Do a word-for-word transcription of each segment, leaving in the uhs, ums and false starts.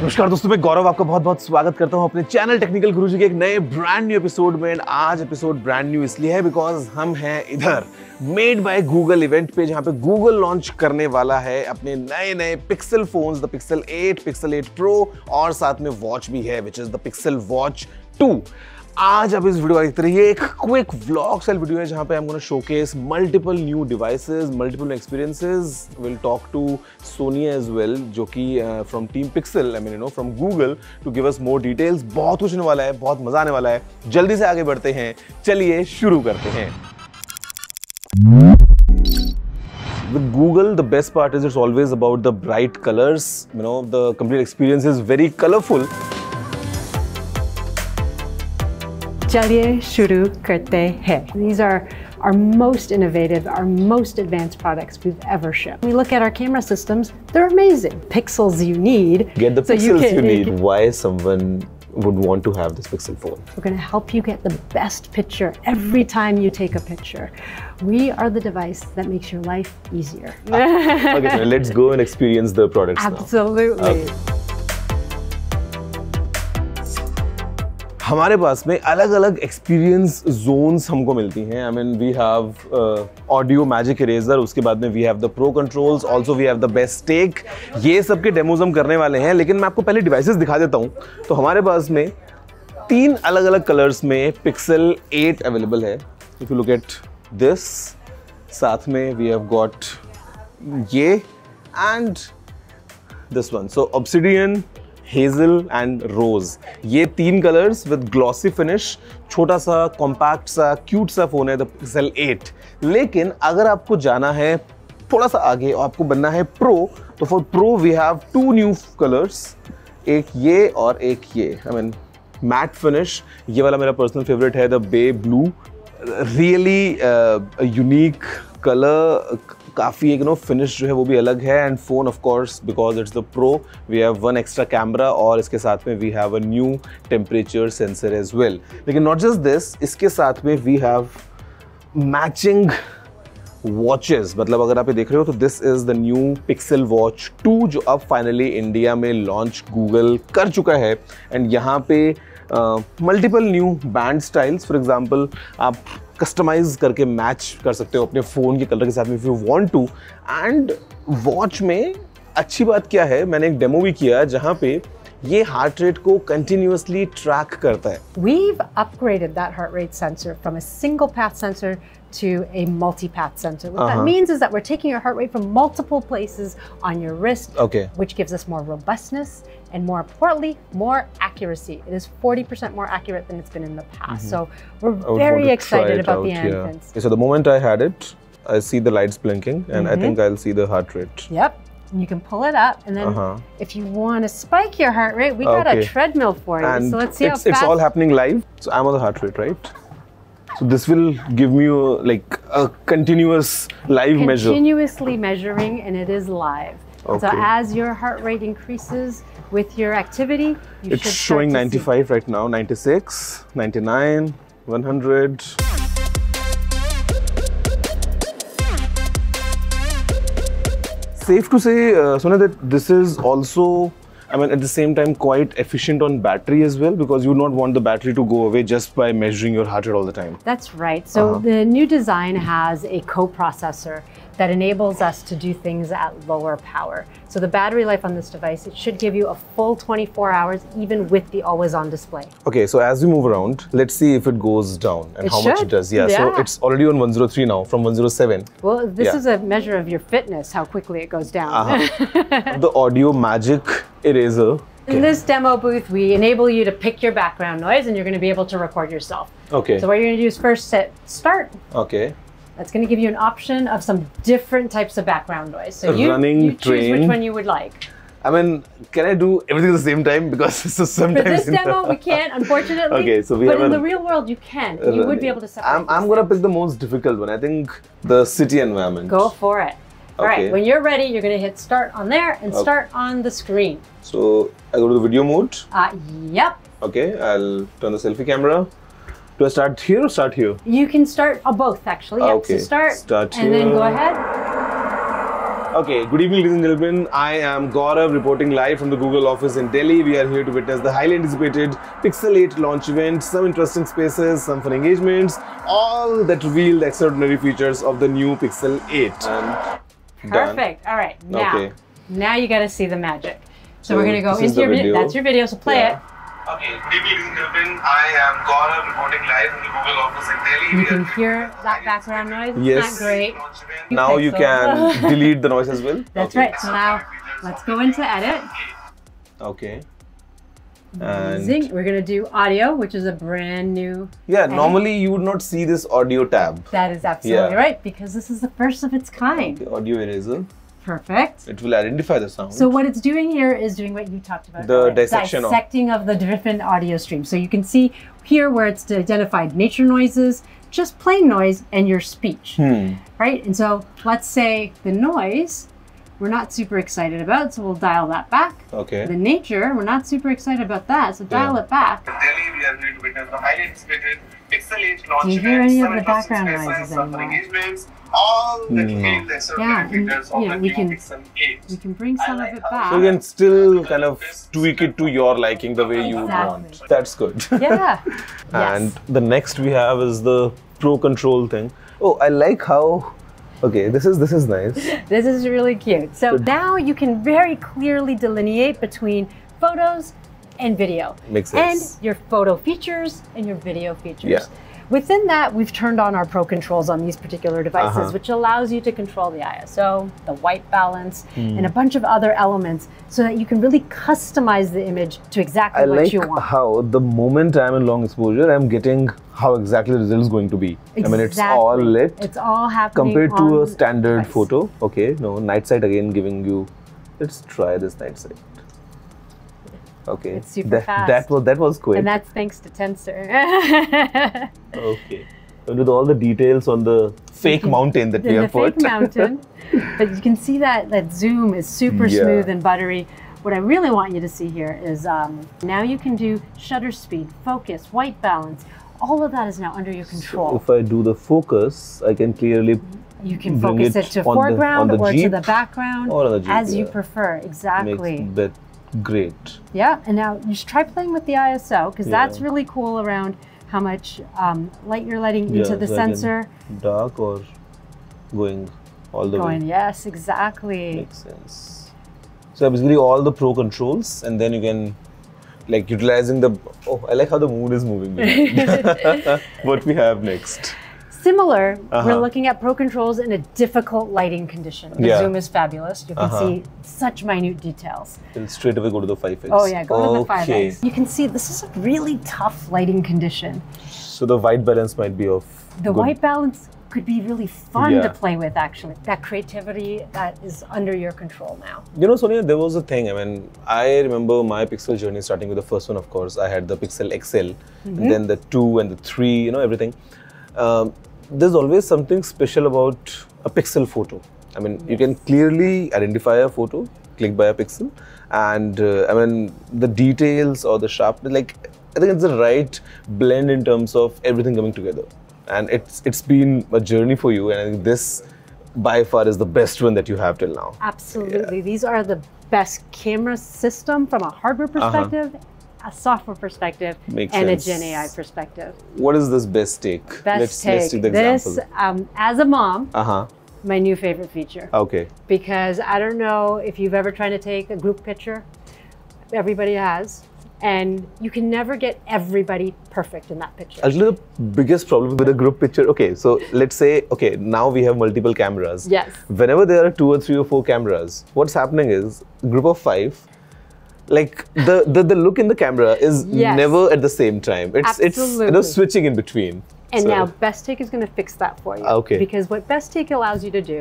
नमस्कार दोस्तों, मैं गौरव आपका बहुत बहुत स्वागत करता हूं अपने चैनल टेक्निकल गुरुजी के एक नए ब्रांड न्यू एपिसोड में। आज एपिसोड ब्रांड न्यू इसलिए है बिकॉज हम हैं इधर मेड बाय गूगल इवेंट पे, जहां पे गूगल लॉन्च करने वाला है अपने नए नए pixel phones, the Pixel eight, Pixel eight pro और साथ में वॉच भी है which is the pixel watch two. आज आप इस वीडियो देखते रहिए, एक क्विक व्लॉग स्टाइल वीडियो है जहाँ पे I am gonna showcase multiple new devices, multiple experiences. Will talk to Sonia as well जो कि from team pixel, I mean you know from Google, to give us more details. बहुत कुछ होने वाला है, बहुत मजा आने वाला है। जल्दी से आगे बढ़ते हैं, चलिए शुरू करते हैं। With Google, the best part is it's always about the bright colors. You know, the complete experience is very colorful. चलिए शुरू करते हैं। These are our most innovative, our most advanced products we've ever shipped. We look at our camera systems, they're amazing. Pixels you need. Get the so pixels you, can, you need. You can, Why someone would want to have this Pixel phone? We're going to help you get the best picture every time you take a picture. We are the device that makes your life easier. Ah, okay, so let's go and experience the products. Absolutely. Now. Okay. हमारे पास में अलग अलग experience Jones हमको मिलती हैं। I mean we have audio magic eraser, उसके बाद में we have the pro controls, also we have the best take. ये सब के डेमोज हम करने वाले हैं, लेकिन मैं आपको पहले डिवाइसेस दिखा देता हूँ। तो हमारे पास में तीन अलग अलग कलर्स में पिक्सल एट अवेलेबल है। If you look at this, साथ में वी हैव गॉट ये and this one. So obsidian, hazel and rose, ये तीन कलर्स विद ग्लॉसी फिनिश। छोटा सा, कॉम्पैक्ट सा, क्यूट सा फ़ोन है द पिक्सल एट। लेकिन अगर आपको जाना है थोड़ा सा आगे और आपको बनना है प्रो, तो for pro we have two new colours, एक ये और एक ये। आई मीन मैट फिनिश, ये वाला मेरा पर्सनल फेवरेट है, the bay blue. Really unique colour, काफ़ी एक नो फिनिश जो है वो भी अलग है। And phone of course because it's the pro, we have one extra camera और इसके साथ में we have a new temperature sensor as well. लेकिन नॉट जस्ट दिस, इसके साथ में वी हैव मैचिंग वॉचेस। मतलब अगर आप ये देख रहे हो तो this is the new pixel watch two जो अब फाइनली इंडिया में लॉन्च गूगल कर चुका है। एंड यहाँ पे multiple new band styles, for example आप कस्टमाइज करके मैच कर सकते हो अपने फ़ोन के कलर के साथ में if you want to. And watch में अच्छी बात क्या है, मैंने एक डेमो भी किया जहाँ पे ये हार्ट रेट को कंटिन्यूअसली ट्रैक करता है। We've upgraded that heart rate sensor from a single path sensor to a multi-path sensor. What uh-huh. that means is that we're taking your heart rate from multiple places on your wrist, okay. which gives us more robustness and more importantly, more accuracy. It is forty percent more accurate than it's been in the past. Mm-hmm. So we're very excited about out, the entrance. Yeah. So the moment I had it, I see the lights blinking and mm-hmm. I think I'll see the heart rate. Yep. And you can pull it up, and then uh-huh. if you want to spike your heart rate, we got okay. a treadmill for you. And so let's see it's, how fast. It's all happening live. So I'm on the heart rate, right? So this will give me a, like a continuous live Continuously measure. Continuously measuring, and it is live. Okay. So as your heart rate increases with your activity, you it's should showing ninety-five see. right now, ninety-six, ninety-nine, one hundred. Safe to say, uh, Sonia, that this is also, I mean, at the same time, quite efficient on battery as well, because you would not want the battery to go away just by measuring your heart rate all the time. That's right. So uh-huh. the new design has a co-processor that enables us to do things at lower power. So the battery life on this device, it should give you a full twenty-four hours, even with the always-on display. Okay, so as we move around, let's see if it goes down and it how should. much it does. Yeah, yeah, so it's already on one oh three now from one oh seven. Well, this yeah. is a measure of your fitness, how quickly it goes down. Uh-huh. The audio magic eraser. Okay. In this demo booth, we enable you to pick your background noise and you're gonna be able to record yourself. Okay. So what you're gonna do is first set start. Okay. That's going to give you an option of some different types of background noise. So you, Running, you choose train. which one you would like. I mean, can I do everything at the same time? Because this is sometimes... For this demo, we can't, unfortunately. Okay, so we but in a, the real world, you can. You running. would be able to separate. I'm, I'm going to pick the most difficult one. I think the city environment. Go for it. All okay. right, when you're ready, you're going to hit start on there and okay. start on the screen. So I go to the video mode? Uh, yep. Okay, I'll turn the selfie camera. Do I start here or start here? You can start oh, both actually. Yep. Okay. So start, start and here. then go ahead. Okay, good evening ladies and gentlemen, I am Gaurav reporting live from the Google office in Delhi. We are here to witness the highly anticipated Pixel eight launch event, some interesting spaces, some fun engagements, all that reveal the extraordinary features of the new Pixel eight. And perfect, done. All right, now, okay. Now you gotta see the magic. So, so we're gonna go into your video. video, that's your video, so play yeah. it. Okay, good evening ladies and gentlemen, I am Gaurav reporting live from the Google office in Delhi. You can hear that background noise, yes. It's not great. Now you can delete the noise as well. That's okay. right, so now let's go into edit. Okay. And we're going to do audio, which is a brand new Yeah, edit. Normally you would not see this audio tab. That is absolutely yeah. right, because this is the first of its kind. Okay, audio eraser. Perfect. It will identify the sound. So what it's doing here is doing what you talked about. The dissection dissecting of, of the different audio streams. So you can see here where it's identified nature noises, just plain noise, and your speech, hmm. right? And so let's say the noise, we're not super excited about, so we'll dial that back. Okay. The nature, we're not super excited about that, so dial yeah. it back. Delhi, we are going to witness the highly anticipated Pixel eight launch. Do you hear any of the background noises anymore? All the mm. the yeah, and, you know, we can we can bring some like of it back. So you can still kind of tweak it to your liking the way you exactly. want. That's good. Yeah. And yes. the next we have is the Pro Control thing. Oh, I like how. Okay, this is this is nice. This is really cute. So good. Now you can very clearly delineate between photos and video. Makes sense. And your photo features and your video features. Yeah. Within that, we've turned on our Pro Controls on these particular devices, uh-huh. which allows you to control the I S O, the white balance, mm. and a bunch of other elements so that you can really customize the image to exactly I what like you want. I like how the moment I'm in long exposure, I'm getting how exactly the result is going to be. Exactly. I mean, it's all lit. It's all happening compared on to a standard device. Photo. Okay, no, Nightsight again giving you, let's try this Nightsight. Okay, it's super that, fast. That was, that was quick. And that's thanks to Tensor. Okay, with all the details on the fake mountain that we have put. The fake mountain, but you can see that, that zoom is super yeah. smooth and buttery. What I really want you to see here is um, now you can do shutter speed, focus, white balance. All of that is now under your control. So if I do the focus, I can clearly You can bring focus it, it to foreground the, the or Jeep, to the background, or the Jeep, as yeah. you prefer, exactly. Makes that great. Yeah, and now you should try playing with the I S O, because yeah. that's really cool around how much um, light you're letting yeah, into the so sensor. Dark or going all the going, way. Yes, exactly. Makes sense. So basically all the Pro Controls, and then you can like utilizing the, oh, I like how the mood is moving. What we have next. Similar, uh-huh. we're looking at Pro Controls in a difficult lighting condition. The yeah. zoom is fabulous. You can uh-huh. see such minute details. It'll straight away go to the five X. Oh yeah, go okay. to the five X. You can see this is a really tough lighting condition. So the white balance might be off. The good. White balance could be really fun yeah. to play with actually. That creativity that is under your control now. You know, Sonia, there was a thing. I mean, I remember my Pixel journey starting with the first one, of course. I had the Pixel X L, mm-hmm. and then the two and the three, you know, everything. Um, There's always something special about a Pixel photo. I mean, yes. you can clearly identify a photo, click by a Pixel, and uh, I mean, the details or the sharpness, like, I think it's the right blend in terms of everything coming together. And it's it's been a journey for you, and I think this, by far, is the best one that you have till now. Absolutely. Yeah. These are the best camera system from a hardware perspective, uh-huh. a software perspective, Makes and sense. A Gen A I perspective. What is this best take? Best let's, take. Let's take the example. This, um, as a mom, uh-huh. my new favorite feature. Okay. Because I don't know if you've ever tried to take a group picture. Everybody has. And you can never get everybody perfect in that picture. Actually, the biggest problem with a group picture, okay, so let's say, okay, now we have multiple cameras. Yes. Whenever there are two or three or four cameras, what's happening is a group of five, like the, the the look in the camera is yes. never at the same time. It's Absolutely. It's you know, switching in between. And so. Now Best Take is going to fix that for you. Okay. Because what Best Take allows you to do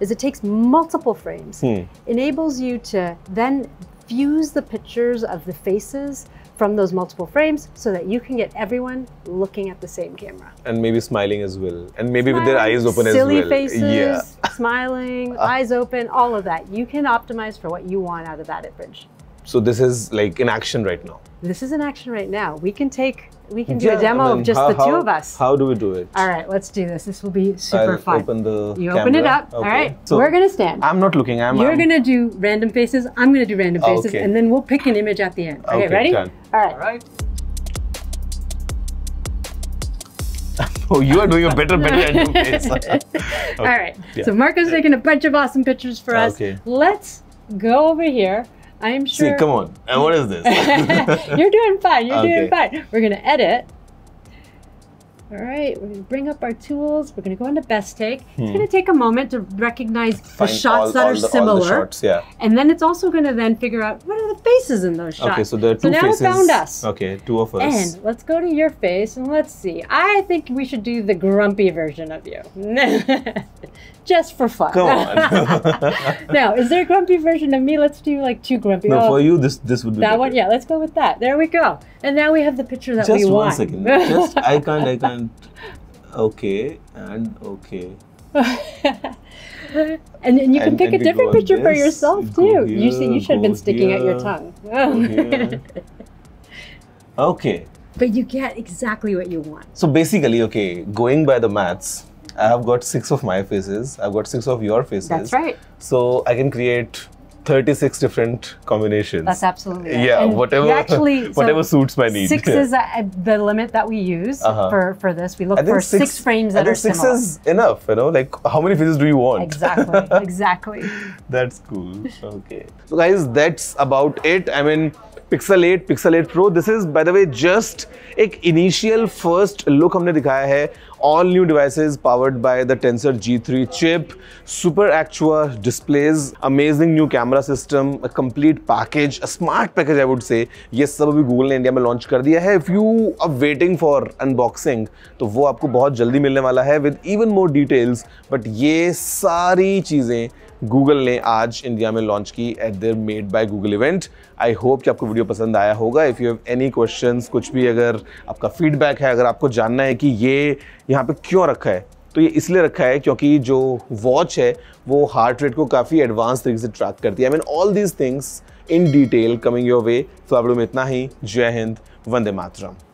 is it takes multiple frames, hmm. enables you to then fuse the pictures of the faces from those multiple frames so that you can get everyone looking at the same camera. And maybe smiling as well. And maybe smiling, with their eyes open as well. Silly faces, yeah. smiling, eyes open, all of that. You can optimize for what you want out of that image. So this is like in action right now. This is in action right now. We can take, we can do yeah, a demo I mean, of just how, the two how, of us. How do we do it? All right, let's do this. This will be super I'll fun. Open the you camera. Open it up. Okay. All right, so we're gonna stand. I'm not looking. I'm. You're I'm, gonna do random faces. I'm gonna do random faces, okay. and then we'll pick an image at the end. Okay, okay ready? Done. All right. All right. Oh, you are doing a better, better random face. Okay. All right. Yeah. So Marco's taking a bunch of awesome pictures for us. Okay. Let's go over here. I'm sure. See, come on. And what is this? You're doing fine. You're okay. doing fine. We're going to edit. All right. We're going to bring up our tools. We're going to go into Best Take. Hmm. It's going to take a moment to recognize Find the shots all, that all are the, similar. All the shots, yeah. And then it's also going to then figure out what are the faces in those shots. Okay, so there are two so now faces. It found us. Okay, two of us. And let's go to your face and let's see. I think we should do the grumpy version of you. Just for fun. Come on. Now, is there a grumpy version of me? Let's do like two grumpy. No, oh, for you, this this would be That better. One, yeah, let's go with that. There we go. And now we have the picture that Just we want. Just one second. Just, I can't, I can't. Okay, and okay. and, and you can and, pick and a different picture this, for yourself too. Here, you see, you should have been sticking here, out your tongue. Oh. Okay. But you get exactly what you want. So basically, okay, going by the maths, I have got six of my faces. I've got six of your faces. That's right. So I can create thirty-six different combinations. That's absolutely right. Yeah, and whatever actually, whatever so suits my needs. Six yeah. is a, the limit that we use uh-huh. for, for this. We look for six, six frames that I think are six similar. Six is enough, you know, like how many faces do you want? Exactly, exactly. That's cool, okay. So guys, that's about it. I mean, Pixel eight, Pixel eight Pro. This is, by the way, just ek initial first look humne dikhaya hai. All new devices powered by the Tensor G three chip, super actua displays, amazing new camera system, a complete package, a smart package I would say. ये सब अभी Google ने India में launch कर दिया है. If you are waiting for unboxing, तो वो आपको बहुत जल्दी मिलने वाला है with even more details. But ये सारी चीजें Google ने आज इंडिया में लॉन्च की at their Made by Google event. I hope कि आपको वीडियो पसंद आया होगा. If you have any questions, कुछ भी अगर आपका फीडबैक है, अगर आपको जानना है कि ये यहाँ पे क्यों रखा है, तो ये इसलिए रखा है क्योंकि जो वॉच है वो हार्ट रेट को काफ़ी एडवांस तरीके से ट्रैक करती है. I mean all these things in detail coming your way. तो आप लोग में इतना ही. जय हिंद, वंदे मातरम.